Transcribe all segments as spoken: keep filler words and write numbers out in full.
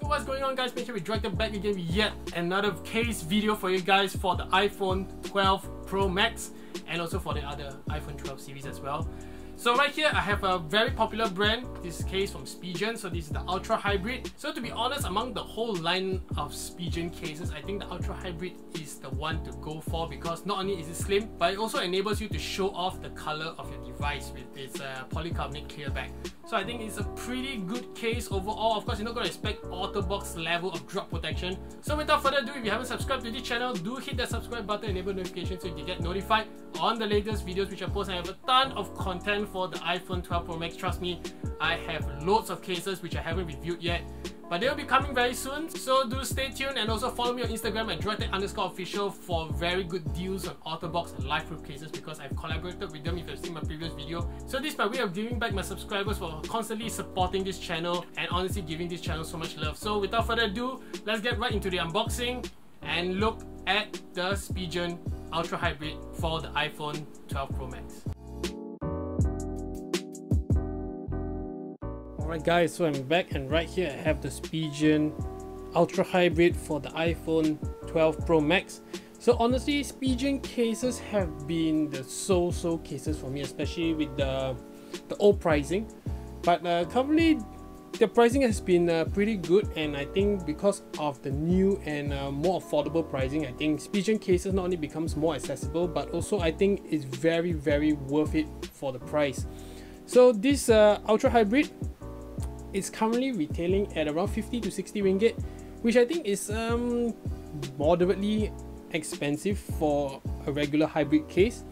So what's going on, guys? Make sure we drag them back again with yet another case video for you guys for the iPhone twelve Pro Max and also for the other iPhone twelve series as well. So right here I have a very popular brand, this case from Spigen. So this is the Ultra Hybrid. So to be honest, among the whole line of Spigen cases, I think the Ultra Hybrid is the one to go for, because not only is it slim, but it also enables you to show off the color of your device with its uh, polycarbonate clear back. So I think it's a pretty good case overall. Of course, you're not going to expect OtterBox level of drop protection. So without further ado, if you haven't subscribed to this channel, do hit that subscribe button, enable notifications so you can get notified on the latest videos which I post. I have a ton of content for the iPhone twelve Pro Max. Trust me, I have loads of cases which I haven't reviewed yet, but they will be coming very soon. So do stay tuned and also follow me on Instagram at droidtech underscore official for very good deals on OtterBox and Lifeproof cases, because I've collaborated with them if you've seen my previous video. So this is my way of giving back my subscribers for constantly supporting this channel and honestly giving this channel so much love. So without further ado, let's get right into the unboxing and look at the Spigen Ultra Hybrid for the iPhone twelve Pro Max. Alright guys, so I'm back, and right here I have the Spigen Ultra Hybrid for the iPhone twelve Pro Max. So honestly, Spigen cases have been the so-so cases for me, especially with the, the old pricing. But uh, currently, the pricing has been uh, pretty good, and I think because of the new and uh, more affordable pricing, I think Spigen cases not only becomes more accessible, but also I think it's very very worth it for the price. So this uh, Ultra Hybrid, it's currently retailing at around fifty to sixty ringgit, which I think is um, moderately expensive for a regular hybrid case.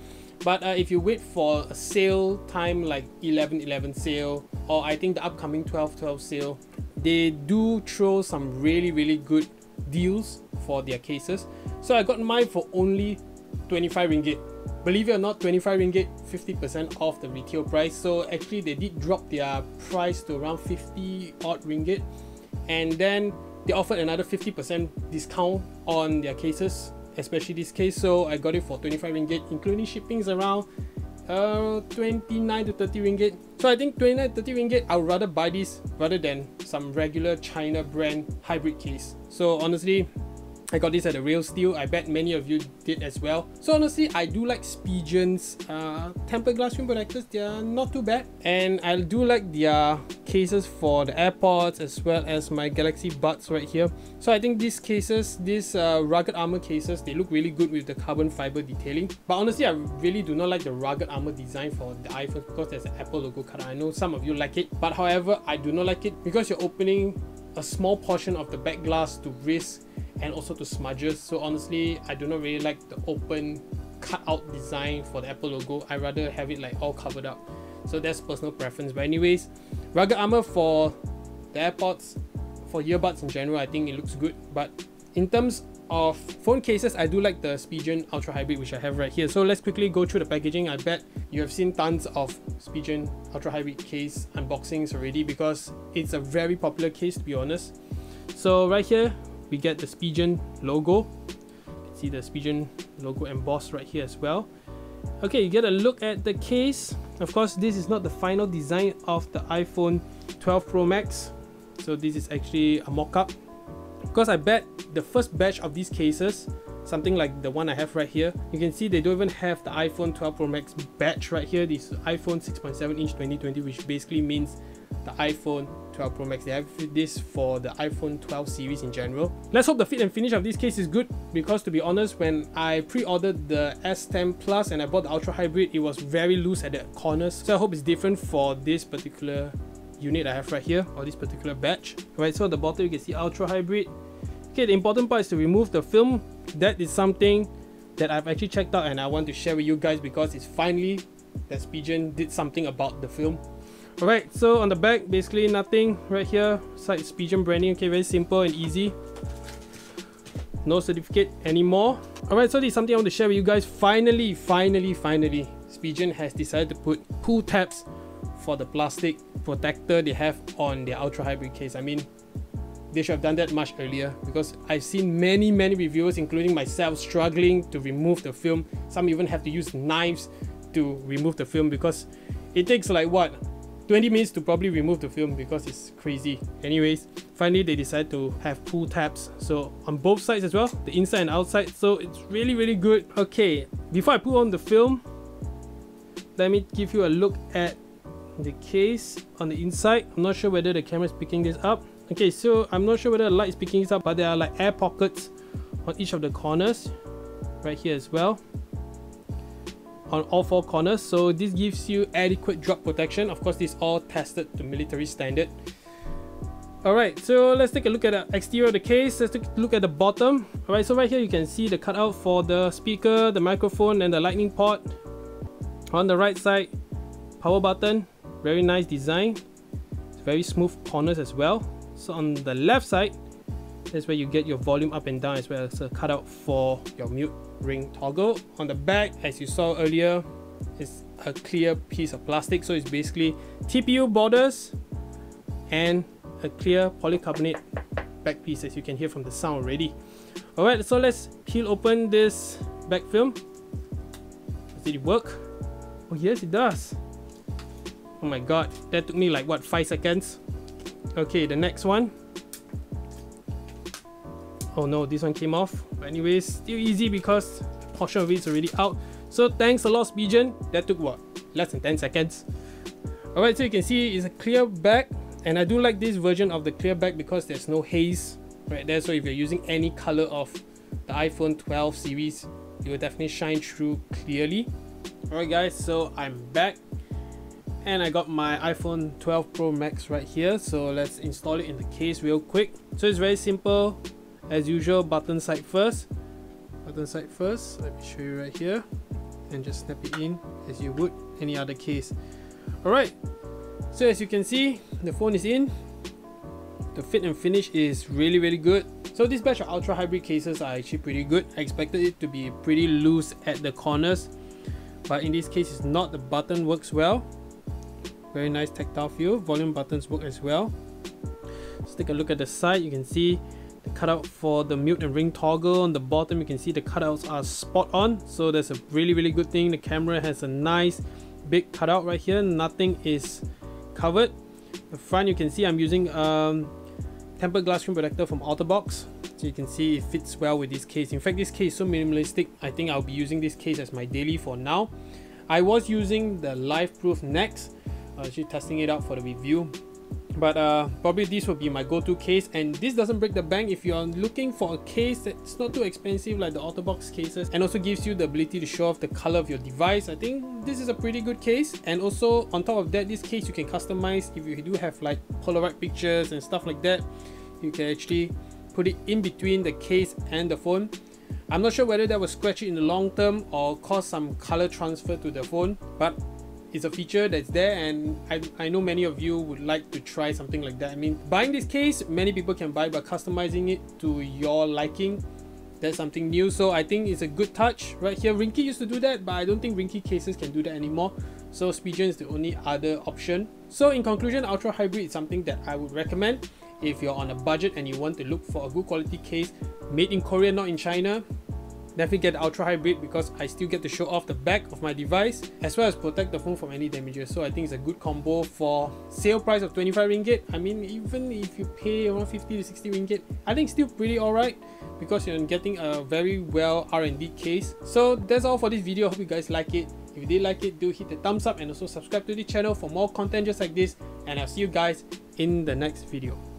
But uh, if you wait for a sale time like eleven eleven sale, or I think the upcoming twelve twelve sale, they do throw some really really good deals for their cases. So I got mine for only twenty-five ringgit. Believe it or not, twenty-five ringgit, fifty percent off the retail price. So actually they did drop their price to around fifty odd ringgit, and then they offered another fifty percent discount on their cases, especially this case. So I got it for twenty-five ringgit, including shipping is around uh, twenty-nine to thirty ringgit. So I think twenty-nine to thirty ringgit, I would rather buy this rather than some regular China brand hybrid case. So honestly, I got this at a real steal. I bet many of you did as well. So honestly, I do like Spigen's uh, tempered glass screen protectors. They are not too bad, and I do like their cases for the AirPods as well as my Galaxy Buds right here. So I think these cases, these uh, rugged armor cases, they look really good with the carbon fiber detailing. But honestly, I really do not like the rugged armor design for the iPhone, because there's an Apple logo cut. I know some of you like it, but however, I do not like it because you're opening a small portion of the back glass to risk and also to smudges. So honestly, I do not really like the open cutout design for the Apple logo. I rather have it like all covered up. So that's personal preference. But anyways, rugged armor for the AirPods, for earbuds in general, I think it looks good. But in terms of phone cases, I do like the Spigen Ultra Hybrid, which I have right here. So let's quickly go through the packaging. I bet you have seen tons of Spigen Ultra Hybrid case unboxings already, because it's a very popular case, to be honest. So right here, we get the Spigen logo. You can see the Spigen logo embossed right here as well. Okay, you get a look at the case. Of course, this is not the final design of the iPhone twelve Pro Max. So this is actually a mock-up, because I bet the first batch of these cases, something like the one I have right here, you can see they don't even have the iPhone twelve Pro Max batch right here. This is iPhone six point seven inch twenty twenty, which basically means the iPhone twelve Pro Max. They have this for the iPhone twelve series in general. Let's hope the fit and finish of this case is good, because to be honest, when I pre-ordered the S ten Plus and I bought the Ultra Hybrid, it was very loose at the corners. So I hope it's different for this particular unit I have right here, or this particular batch. Right, so at the bottom you can see Ultra Hybrid. Okay, the important part is to remove the film. That is something that I've actually checked out, and I want to share with you guys, because it's finally that Spigen did something about the film. Alright, so on the back, basically nothing right here. Side Spigen branding. Okay, very simple and easy. No certificate anymore. Alright, so this is something I want to share with you guys. Finally, finally, finally, Spigen has decided to put pull tabs for the plastic protector they have on their Ultra Hybrid case. I mean, they should have done that much earlier, because I've seen many, many reviewers, including myself, struggling to remove the film. Some even have to use knives to remove the film, because it takes like what? twenty minutes to probably remove the film because it's crazy. Anyways, finally they decided to have pull tabs, so on both sides as well, the inside and outside, so it's really really good. Okay, before I put on the film, let me give you a look at the case on the inside. I'm not sure whether the camera is picking this up. Okay, so I'm not sure whether the light is picking this up, but there are like air pockets on each of the corners right here as well, on all four corners, so this gives you adequate drop protection. Of course, this is all tested to military standard. Alright, so let's take a look at the exterior of the case. Let's take a look at the bottom. Alright, so right here you can see the cutout for the speaker, the microphone and the lightning port. On the right side, power button, very nice design. It's very smooth corners as well. So on the left side, that's where you get your volume up and down as well as a cutout for your mute ring toggle. On the back, as you saw earlier, it's a clear piece of plastic, so it's basically T P U borders and a clear polycarbonate back piece, as you can hear from the sound already. Alright, so let's peel open this back film. Did it work? Oh yes, it does. Oh my god, that took me like what, five seconds? Okay, the next one. Oh no, this one came off. But anyways, still easy because a portion of it is already out. So thanks a lot, Spigen. That took what? Less than ten seconds. Alright, so you can see it's a clear back. And I do like this version of the clear back because there's no haze right there. So if you're using any color of the iPhone twelve series, it will definitely shine through clearly. Alright guys, so I'm back. And I got my iPhone twelve Pro Max right here. So let's install it in the case real quick. So it's very simple. As usual, button side first, button side first, let me show you right here, and just snap it in as you would any other case. Alright, so as you can see, the phone is in. The fit and finish is really really good. So this batch of Ultra Hybrid cases are actually pretty good. I expected it to be pretty loose at the corners, but in this case it's not. The button works well, very nice tactile feel, volume buttons work as well. Let's take a look at the side. You can see the cutout for the mute and ring toggle. On the bottom you can see the cutouts are spot on, so that's a really really good thing. The camera has a nice big cutout right here, nothing is covered. The front you can see I'm using um, tempered glass screen protector from OtterBox, so you can see it fits well with this case. In fact, this case is so minimalistic, I think I'll be using this case as my daily for now. I was using the Lifeproof next, I was actually testing it out for the review, but uh, probably this will be my go-to case. And this doesn't break the bank if you're looking for a case that's not too expensive like the OtterBox cases, and also gives you the ability to show off the color of your device. I think this is a pretty good case. And also on top of that, this case you can customize. If you do have like Polaroid pictures and stuff like that, you can actually put it in between the case and the phone. I'm not sure whether that will scratch it in the long term or cause some color transfer to the phone, but it's a feature that's there, and I, I know many of you would like to try something like that. I mean, buying this case, many people can buy, but customizing it to your liking, that's something new. So I think it's a good touch right here. Ringki used to do that, but I don't think Ringki cases can do that anymore. So Spigen is the only other option. So in conclusion, Ultra Hybrid is something that I would recommend if you're on a budget and you want to look for a good quality case made in Korea, not in China. Definitely get the Ultra Hybrid because I still get to show off the back of my device as well as protect the phone from any damages. So I think it's a good combo for sale price of twenty-five ringgit. I mean, even if you pay around fifty to sixty ringgit, I think still pretty alright because you're getting a very well R and D case. So that's all for this video. Hope you guys like it. If you did like it, do hit the thumbs up and also subscribe to the channel for more content just like this, and I'll see you guys in the next video.